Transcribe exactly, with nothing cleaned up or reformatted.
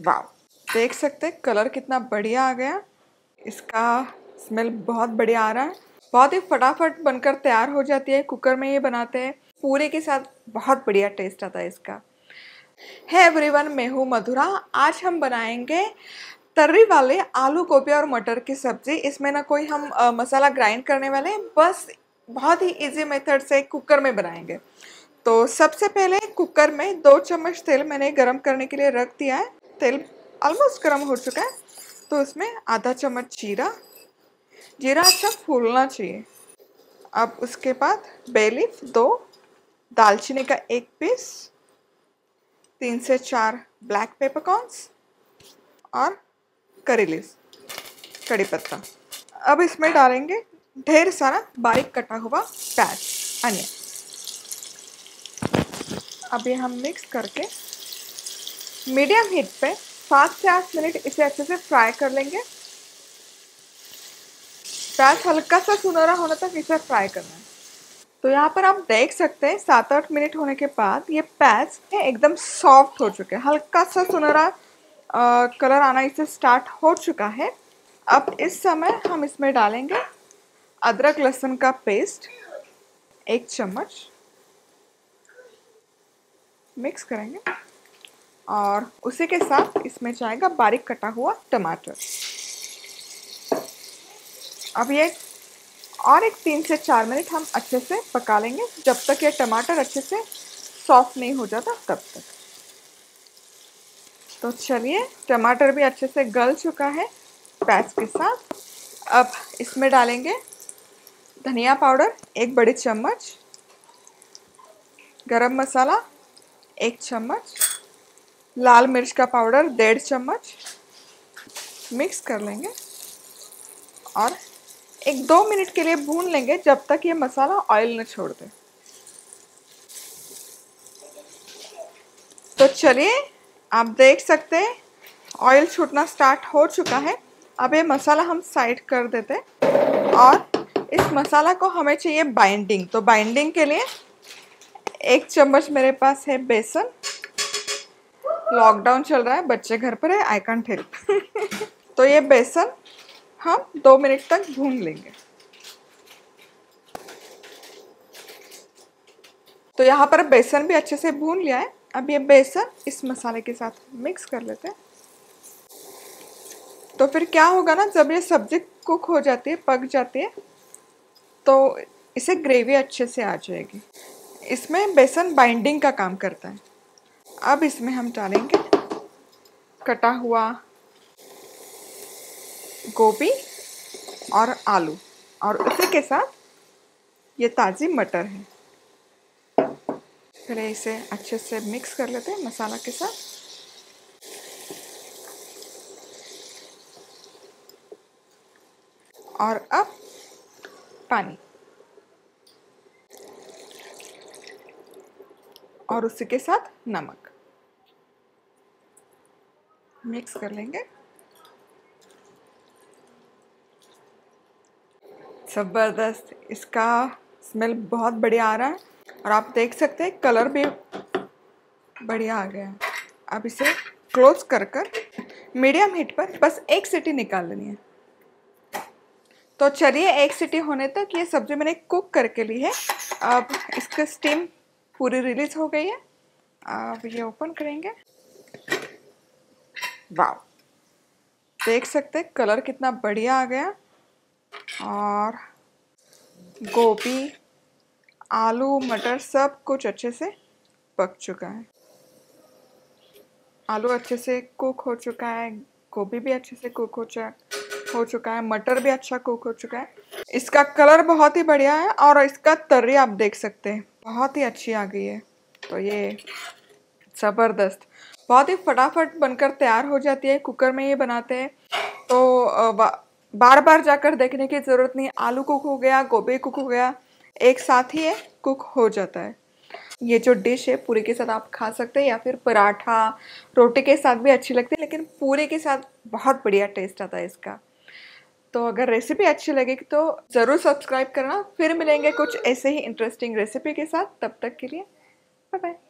वाह, देख सकते हैं कलर कितना बढ़िया आ गया, इसका स्मेल बहुत बढ़िया आ रहा है। बहुत ही फटाफट बनकर तैयार हो जाती है, कुकर में ये बनाते हैं, पूरे के साथ बहुत बढ़िया टेस्ट आता है इसका। है एवरीवन, मैं हूँ मधुरा। आज हम बनाएंगे तर्री वाले आलू गोभी और मटर की सब्ज़ी। इसमें ना कोई हम आ, मसाला ग्राइंड करने वाले हैं, बस बहुत ही इजी मेथड से कुकर में बनाएंगे। तो सबसे पहले कुकर में दो चम्मच तेल मैंने गर्म करने के लिए रख दिया है। तेल ऑलमोस्ट गर्म हो चुका है, तो उसमें आधा चम्मच जीरा, जीरा अच्छा फूलना चाहिए। अब उसके बाद बे लीफ दो, दालचीनी का एक पीस, तीन से चार ब्लैक पेपरकॉर्न्स और करी लीव्स, कड़ी पत्ता। अब इसमें डालेंगे ढेर सारा बारीक कटा हुआ प्याज, अनियन। अब ये हम मिक्स करके मीडियम हीट पे सात से आठ मिनट इसे अच्छे से फ्राई कर लेंगे। प्याज हल्का सा सुनहरा होने तक इसे फ्राई करना है। तो यहाँ पर आप देख सकते हैं सात आठ मिनट होने के बाद ये प्याज एकदम सॉफ्ट हो चुके हैं, हल्का सा सुनहरा कलर आना इससे स्टार्ट हो चुका है। अब इस समय हम इसमें डालेंगे अदरक लहसुन का पेस्ट, एक चम्मच मिक्स करेंगे और उसी के साथ इसमें जाएगा बारीक कटा हुआ टमाटर। अब ये और एक तीन से चार मिनट हम अच्छे से पका लेंगे, जब तक ये टमाटर अच्छे से सॉफ्ट नहीं हो जाता तब तक। तो चलिए, टमाटर भी अच्छे से गल चुका है प्याज के साथ। अब इसमें डालेंगे धनिया पाउडर एक बड़ी चम्मच, गरम मसाला एक चम्मच, लाल मिर्च का पाउडर डेढ़ चम्मच। मिक्स कर लेंगे और एक दो मिनट के लिए भून लेंगे, जब तक ये मसाला ऑयल न छोड़ दे। तो चलिए, आप देख सकते हैं ऑयल छूटना स्टार्ट हो चुका है। अब ये मसाला हम साइड कर देते हैं और इस मसाला को हमें चाहिए बाइंडिंग। तो बाइंडिंग के लिए एक चम्मच मेरे पास है बेसन। लॉकडाउन चल रहा है, बच्चे घर पर है, आई कांट हेल्प। तो ये बेसन हम दो मिनट तक भून लेंगे। तो यहाँ पर बेसन भी अच्छे से भून लिया है। अब ये बेसन इस मसाले के साथ मिक्स कर लेते हैं। तो फिर क्या होगा ना, जब ये सब्जी कुक हो जाती है, पक जाती है, तो इसे ग्रेवी अच्छे से आ जाएगी। इसमें बेसन बाइंडिंग का काम करता है। अब इसमें हम डालेंगे कटा हुआ गोभी और आलू और उसी के साथ ये ताज़ी मटर है। पहले इसे अच्छे से मिक्स कर लेते हैं मसाला के साथ। और अब पानी और उसी के साथ नमक मिक्स कर लेंगे। ज़बरदस्त, इसका स्मेल बहुत बढ़िया आ रहा है और आप देख सकते हैं कलर भी बढ़िया आ गया है। अब इसे क्लोज कर कर मीडियम हीट पर बस एक सीटी निकाल लेनी है। तो चलिए, एक सीटी होने तक ये सब्ज़ी मैंने कुक करके ली है। अब इसका स्टीम पूरी रिलीज़ हो गई है। अब ये ओपन करेंगे। वाह, देख सकते हैं कलर कितना बढ़िया आ गया और गोभी, आलू, मटर सब कुछ अच्छे से पक चुका है। आलू अच्छे से कुक हो चुका है, गोभी भी अच्छे से कुक हो चुका हो चुका है, मटर भी अच्छा कुक हो चुका है। इसका कलर बहुत ही बढ़िया है और इसका तर्री आप देख सकते हैं बहुत ही अच्छी आ गई है। तो ये ज़बरदस्त, बहुत ही फटाफट बनकर तैयार हो जाती है, कुकर में ये बनाते हैं। तो बार बार जाकर देखने की ज़रूरत नहीं। आलू कुक हो गया, गोभी कुक हो गया, एक साथ ही ये कुक हो जाता है। ये जो डिश है पूरी के साथ आप खा सकते हैं या फिर पराठा, रोटी के साथ भी अच्छी लगती है, लेकिन पूरी के साथ बहुत बढ़िया टेस्ट आता है इसका। तो अगर रेसिपी अच्छी लगेगी तो ज़रूर सब्सक्राइब करना। फिर मिलेंगे कुछ ऐसे ही इंटरेस्टिंग रेसिपी के साथ, तब तक के लिए बाय बाय।